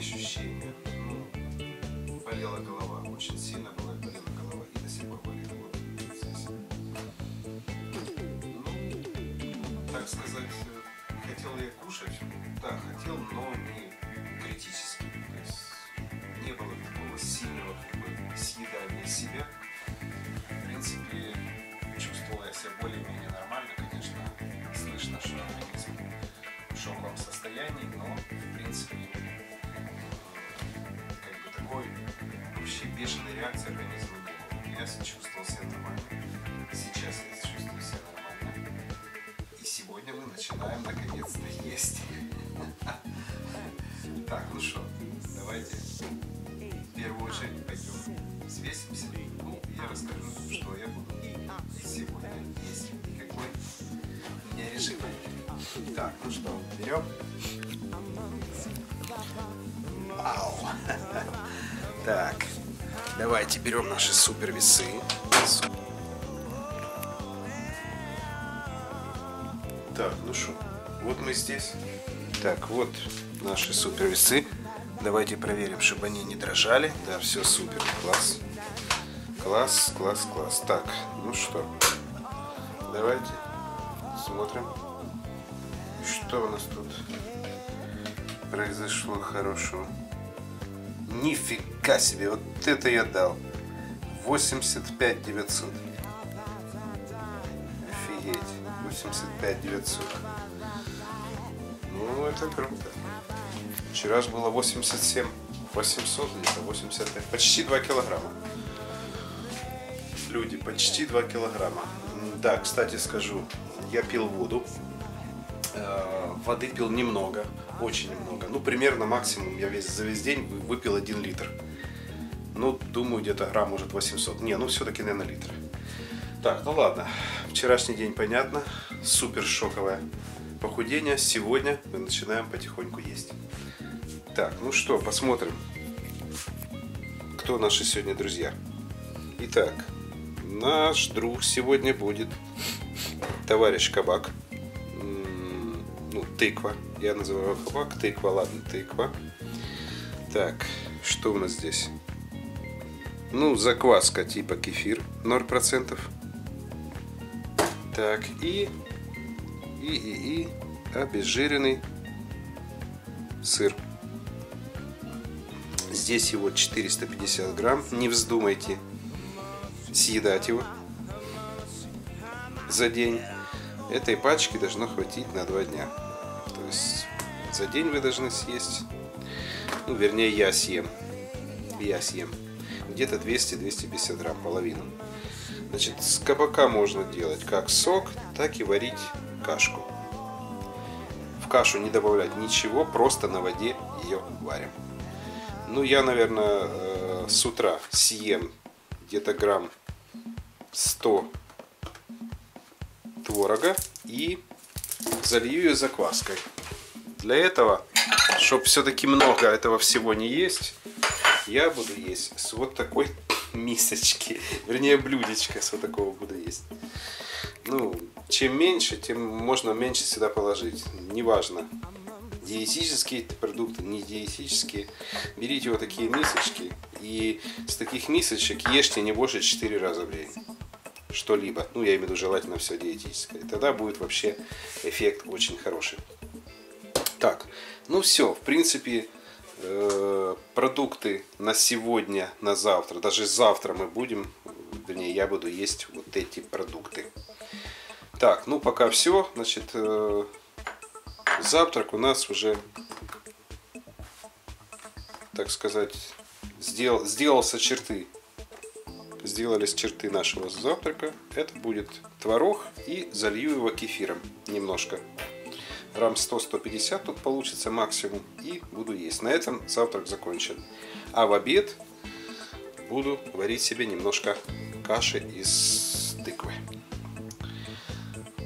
ощущения. Ну, болела голова, очень сильно болела голова, и до сих пор болит вот здесь. Ну, так сказать, хотел я кушать? Да, хотел, но не критически. То есть не было такого сильного съедания себя. В принципе, чувствовал я себя более-менее нормально, конечно, слышно, что организм в шоковом состоянии, но, в принципе, как бы такой вообще бешеной реакции организма не было. Я чувствовал себя нормально, сейчас я чувствую себя нормально. И сегодня мы начинаем, наконец-то, есть. Так, ну что, давайте в первую очередь пойдем свесимся. Ну, я расскажу, что я буду сегодня есть, какой у меня режим. Так, ну что, берем. Ау. Так, давайте берем наши супер весы. Так, ну что, вот мы здесь. Так, вот наши супер весы. Давайте проверим, чтобы они не дрожали. Да, все супер, класс. Класс, класс, класс. Так, ну что, давайте смотрим, что у нас тут произошло хорошего. Нифига себе, вот это я дал. 85 900. Офигеть, 85 900. Ну, это круто. Вчера же было 87 800, где-то 85, почти 2 килограмма. Люди, почти 2 килограмма. Да, кстати скажу, я пил воду. Воды пил немного, очень немного. Ну, примерно максимум я за весь день выпил 1 литр. Ну, думаю, где-то грамм, может, 800. Не, ну, все-таки, наверное, литр. Так, ну ладно. Вчерашний день, понятно. Супер шоковое похудение. Сегодня мы начинаем потихоньку есть. Так, ну что, посмотрим, кто наши сегодня друзья. Итак, наш друг сегодня будет товарищ Кабак. Ну, Тыква. Я называю его Кабак. Тыква, ладно, Тыква. Так, что у нас здесь? Ну, закваска типа кефир, 0%. Так, и обезжиренный сыр. Здесь его 450 грамм. Не вздумайте съедать его за день. Этой пачки должно хватить на 2 дня. То есть за день вы должны съесть. Ну, вернее, я съем. Я съем. Где-то 200-250 грамм, половину. Значит, с кабака можно делать как сок, так и варить кашку. В кашу не добавлять ничего, просто на воде ее варим. Ну, я, наверное, с утра съем где-то грамм 100 творога и залью ее закваской. Для этого, чтобы все-таки много этого всего не есть, я буду есть с вот такой мисочки, вернее, блюдечко с вот такого буду есть. Ну, чем меньше, тем можно меньше сюда положить, неважно. Диетические продукты, не диетические. Берите вот такие мисочки и с таких мисочек ешьте не больше 4 раза в день. Что-либо. Ну, я имею в виду желательно все диетическое. И тогда будет вообще эффект очень хороший. Так, ну все. В принципе, продукты на сегодня, на завтра. Даже завтра мы будем, вернее, я буду есть вот эти продукты. Так, ну пока все. Значит... Завтрак у нас уже, так сказать, сделались черты нашего завтрака. Это будет творог, и залью его кефиром немножко. Грамм 100-150 тут получится максимум, и буду есть. На этом завтрак закончен. А в обед буду варить себе немножко каши из тыквы.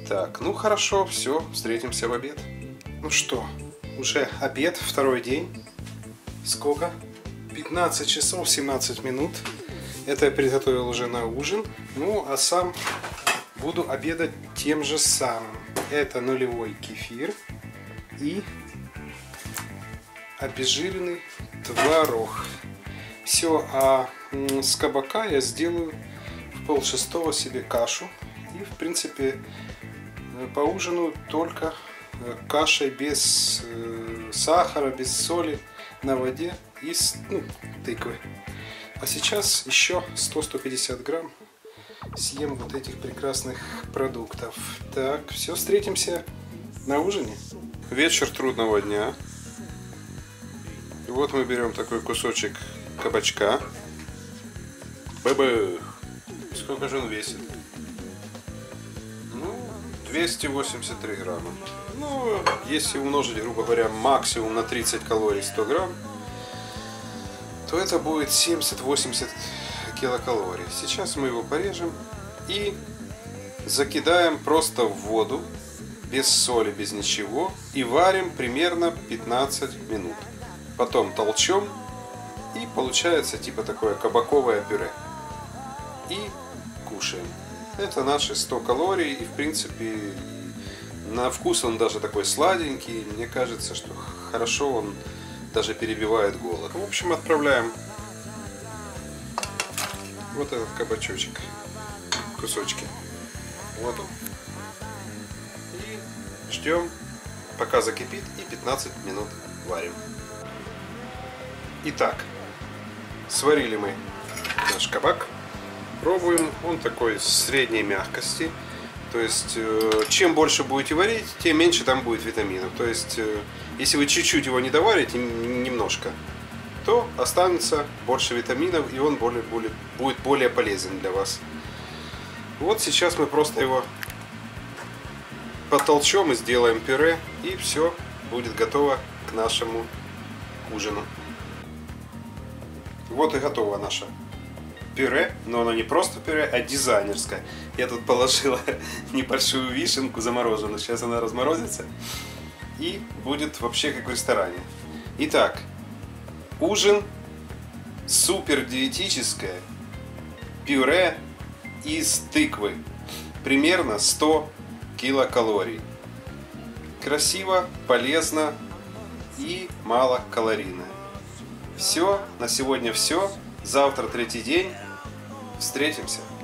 Так, ну хорошо, все, встретимся в обед. Ну что, уже обед, второй день. Сколько? 15 часов 17 минут. Это я приготовил уже на ужин. Ну, а сам буду обедать тем же самым. Это нулевой кефир и обезжиренный творог. Все, а с кабака я сделаю в 5:30 себе кашу. И, в принципе, поужинаю только кашей без сахара, без соли, на воде и с тыквы. А сейчас еще 100-150 грамм съем вот этих прекрасных продуктов. Так, все, встретимся на ужине. Вечер трудного дня. И вот мы берем такой кусочек кабачка. Бэ-бэ. Сколько же он весит? 283 грамма. Ну, если умножить, грубо говоря, максимум на 30 калорий 100 грамм, то это будет 70-80 килокалорий. Сейчас мы его порежем и закидаем просто в воду, без соли, без ничего, и варим примерно 15 минут. Потом толчем, и получается типа такое кабаковое пюре. И кушаем. Это наши 100 калорий, и в принципе на вкус он даже такой сладенький. Мне кажется, что хорошо он даже перебивает голод. В общем, отправляем вот этот кабачочек, кусочки, вот он. И ждем, пока закипит, и 15 минут варим. Итак, сварили мы наш кабак. Пробуем, он такой средней мягкости, то есть чем больше будете варить, тем меньше там будет витаминов. То есть если вы чуть-чуть его не доварите, немножко, то останется больше витаминов, и он будет более полезен для вас. Вот сейчас мы просто его потолчем и сделаем пюре, и все будет готово к нашему ужину. Вот и готово наше пюре, но оно не просто пюре, а дизайнерское. Я тут положила небольшую вишенку замороженную, сейчас она разморозится и будет вообще как в ресторане. Итак, ужин супер диетическое пюре из тыквы, примерно 100 килокалорий. Красиво, полезно и мало калорийно. Все, на сегодня все. Завтра третий день. Встретимся.